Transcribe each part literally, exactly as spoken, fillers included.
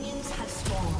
Minions have spawned.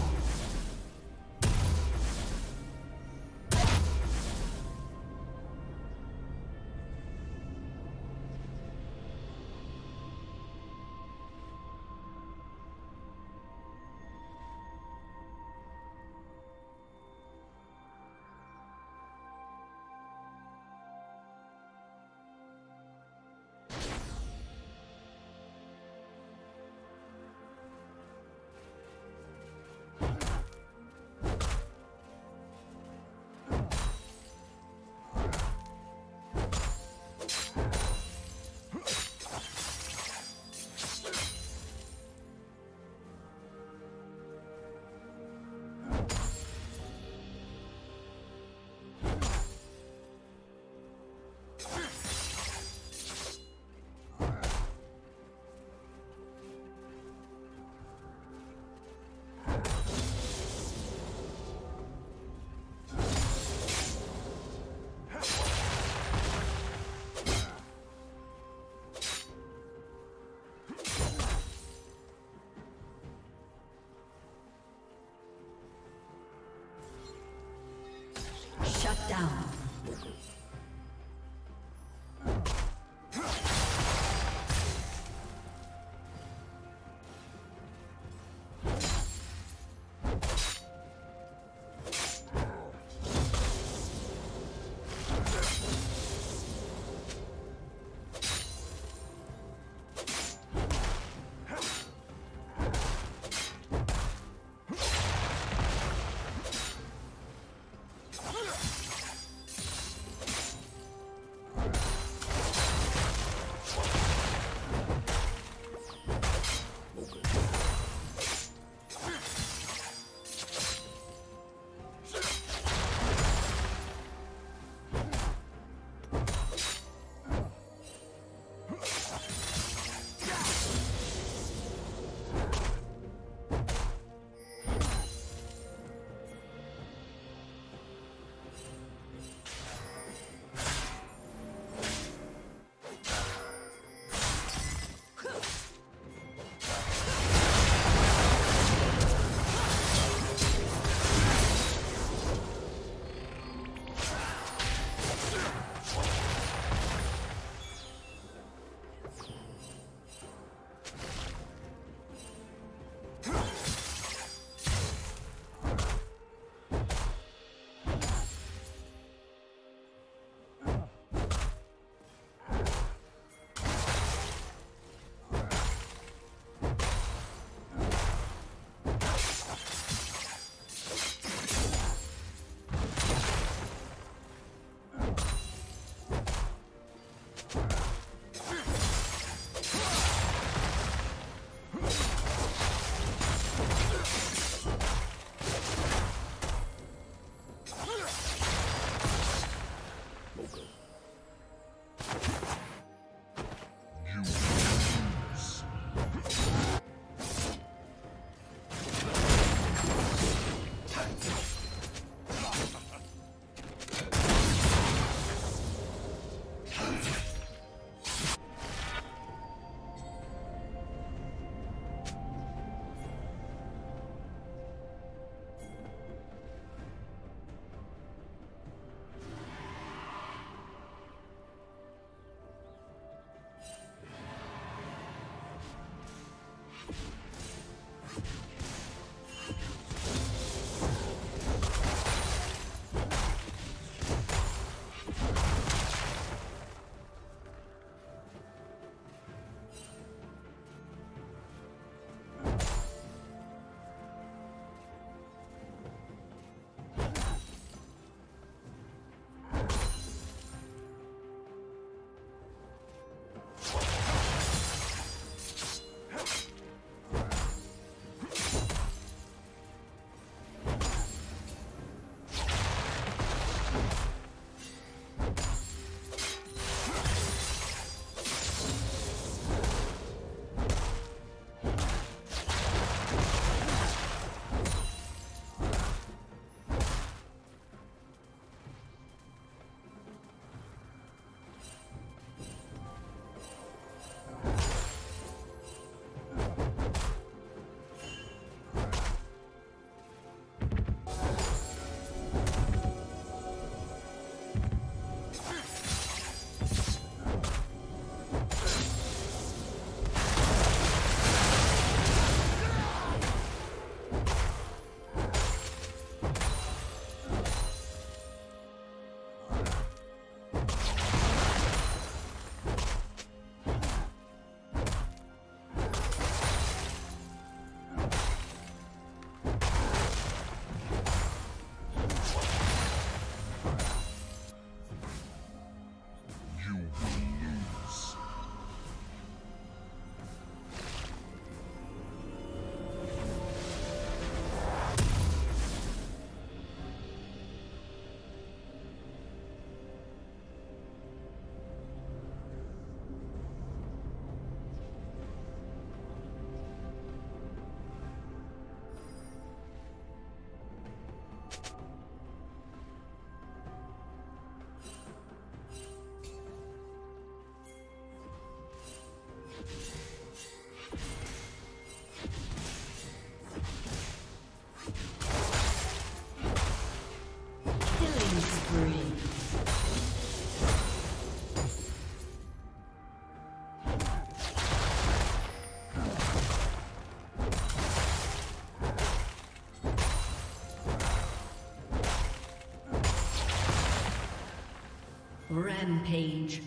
Rampage.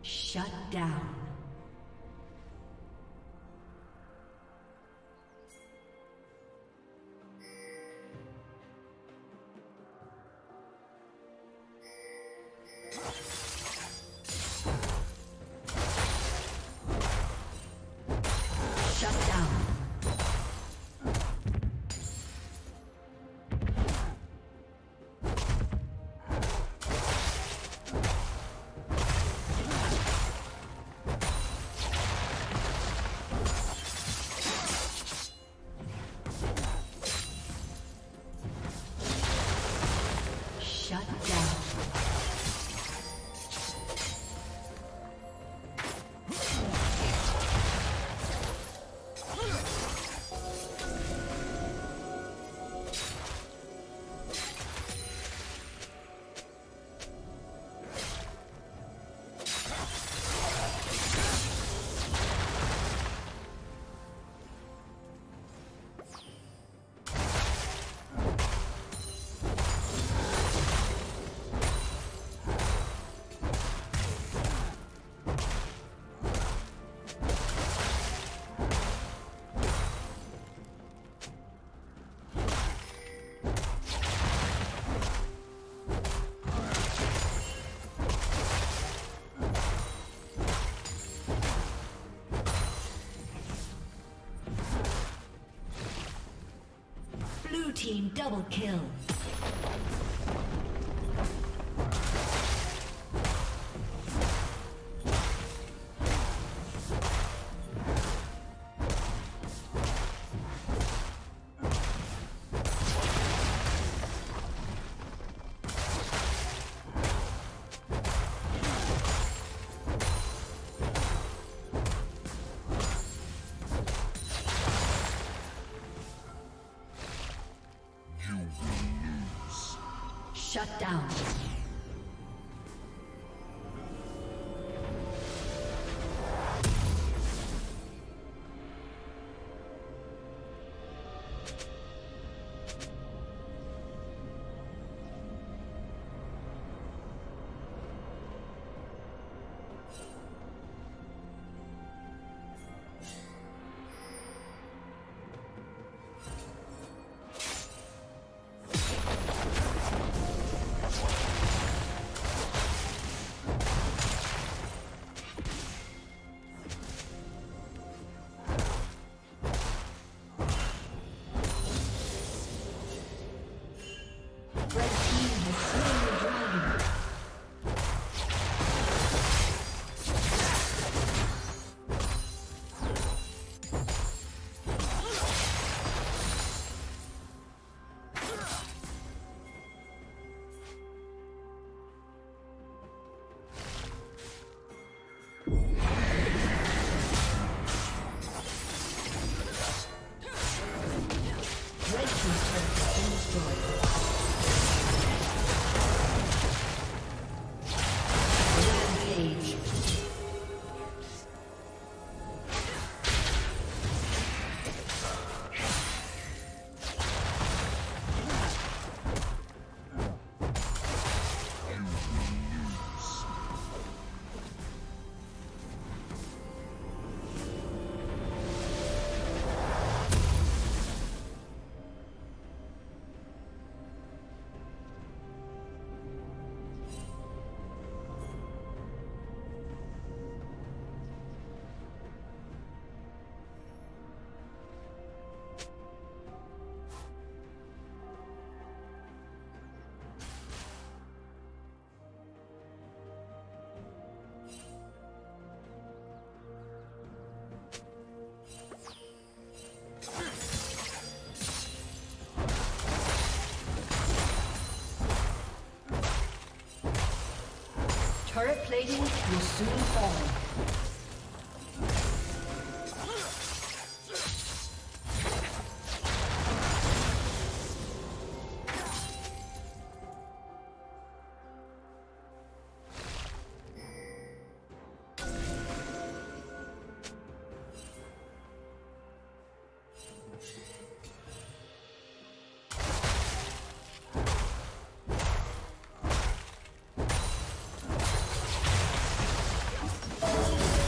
Shut down. Team double kill. Shut down. Turret plating will soon fall. Oh,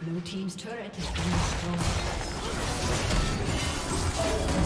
Blue team's turret has been destroyed.